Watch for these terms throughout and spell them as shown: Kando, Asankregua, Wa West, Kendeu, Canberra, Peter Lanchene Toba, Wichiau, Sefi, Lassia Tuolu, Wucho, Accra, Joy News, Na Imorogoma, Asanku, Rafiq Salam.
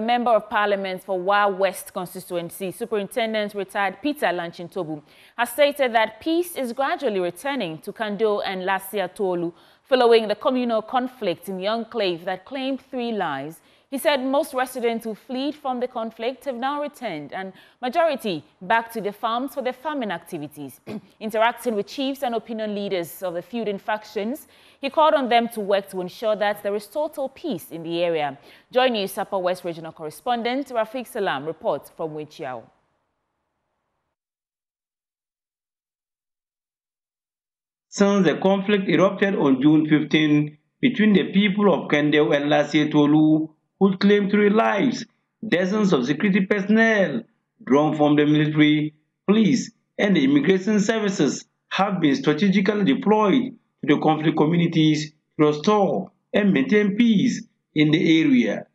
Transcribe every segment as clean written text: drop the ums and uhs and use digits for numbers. The Member of Parliament for Wa West constituency, Superintendent retired Peter Lanchene Toba, has stated that peace is gradually returning to Kando and Lassia Tuolu following the communal conflict in the enclave that claimed 3 lives. He said most residents who fled from the conflict have now returned and majority back to the farms for their farming activities. Interacting with chiefs and opinion leaders of the feuding factions, he called on them to work to ensure that there is total peace in the area. Joy News Upper West Regional Correspondent Rafiq Salam reports from Wichiau. Since the conflict erupted on June 15 between the people of Kendeu and Lassia Tuolu, who claimed 3 lives, dozens of security personnel drawn from the military, police, and the immigration services have been strategically deployed to the conflict communities to restore and maintain peace in the area.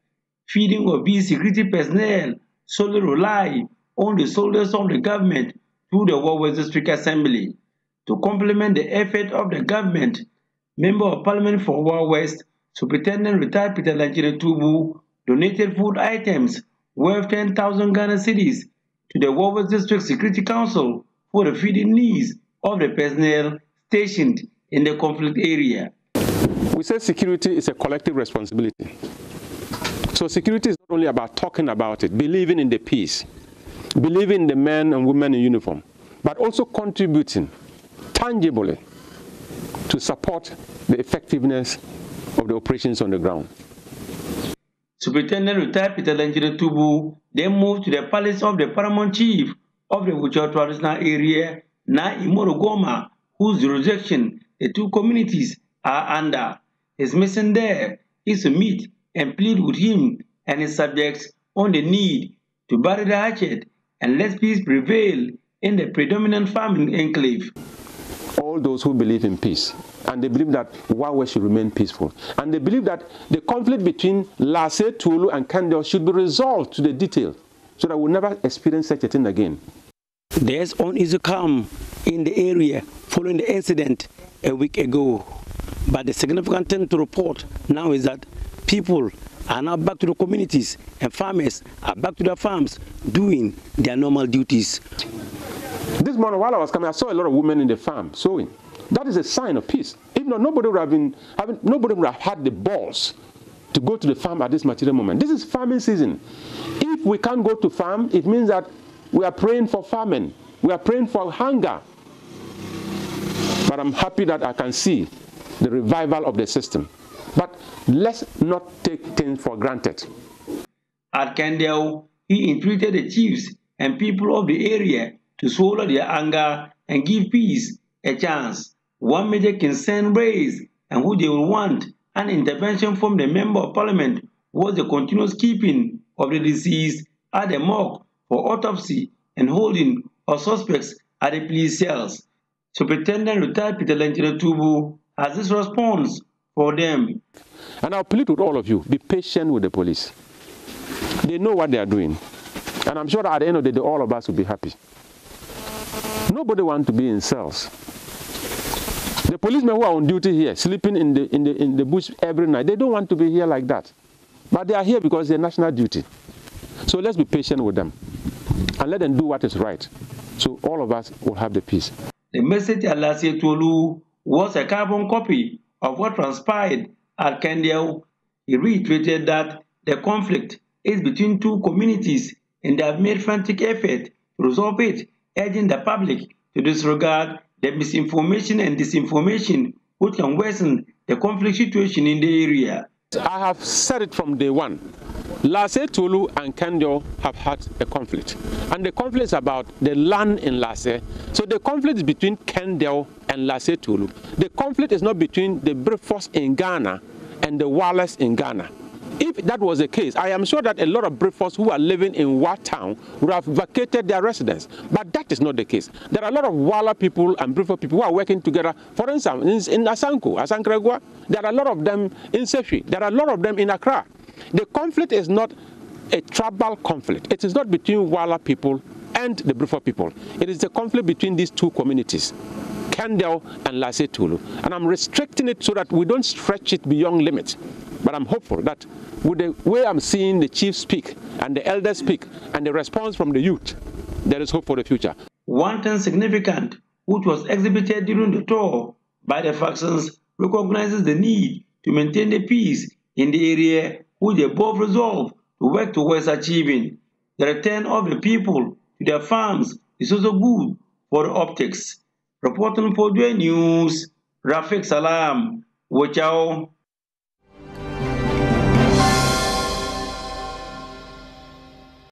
Feeding of these security personnel solely rely on the soldiers of the government through the Wa West District Assembly. To complement the effort of the government, Member of Parliament for Wa West, Superintendent retired Peter Lanchene Toba donated food items worth 10,000 Ghana cedis to the Wa West District Security Council for the feeding needs of the personnel stationed in the conflict area. We say security is a collective responsibility. So security is not only about talking about it, believing in the peace, believing in the men and women in uniform, but also contributing tangibly to support the effectiveness of the operations on the ground. Superintendent retired Peter Lanchene Toba then moved to the palace of the paramount chief of the Wucho traditional area, Na Imorogoma, whose jurisdiction the 2 communities are under. His mission there is to meet and plead with him and his subjects on the need to bury the hatchet and let peace prevail in the predominant farming enclave. All those who believe in peace, and they believe that Wa West should remain peaceful, and they believe that the conflict between Lassia Tuolu and Kendeu should be resolved to the detail, so that we'll never experience such a thing again. There's uneasy calm in the area following the incident a week ago, but the significant thing to report now is that people are now back to the communities and farmers are back to their farms doing their normal duties. This morning, while I was coming, I saw a lot of women in the farm sewing. That is a sign of peace. If not, nobody would have had the balls to go to the farm at this material moment. This is farming season. If we can't go to farm, it means that we are praying for famine. We are praying for hunger. But I'm happy that I can see the revival of the system. But let's not take things for granted. At Kendeu, he entreated the chiefs and people of the area to swallow their anger and give peace a chance. One major concern raised and who they will want an intervention from the Member of Parliament was the continuous keeping of the deceased at the morgue for autopsy and holding of suspects at the police cells. Superintendent retired Peter Lanchene Toba has this response for them. And I'll plead with all of you, be patient with the police. They know what they are doing. And I'm sure that at the end of the day, all of us will be happy. Nobody wants to be in cells. The policemen who are on duty here, sleeping in the bush every night, they don't want to be here like that. But they are here because they're national duty. So let's be patient with them and let them do what is right. So all of us will have the peace. The message at Lassia Tuolu was a carbon copy of what transpired at Kendeu. He reiterated that the conflict is between 2 communities and they have made frantic effort to resolve it, urging the public to disregard the misinformation and disinformation which can worsen the conflict situation in the area. I have said it from day one. Lassia Tuolu and Kendeu have had a conflict. And the conflict is about the land in Lassia. So the conflict is between Kendeu and Lassia Tuolu. The conflict is not between the brave force in Ghana and the warlords in Ghana. If that was the case, I am sure that a lot of brave folks who are living in Wa town would have vacated their residence. But that is not the case. There are a lot of Wala people and brave folk people who are working together. For instance, in Asanku, Asankregua, there are a lot of them in Sefi. There are a lot of them in Accra. The conflict is not a tribal conflict. It is not between Wala people and the brave folk people. It is a conflict between these 2 communities, Kendeu and Lassia Tuolu. And I'm restricting it so that we don't stretch it beyond limits. But I'm hopeful that with the way I'm seeing the chief speak and the elders speak and the response from the youth, there is hope for the future. One thing significant, which was exhibited during the tour by the factions, recognizes the need to maintain the peace in the area, which they both resolve to work towards achieving. The return of the people to their farms is also good for the optics. Reporting for Joy News, Rafiq Salam, Wichiau.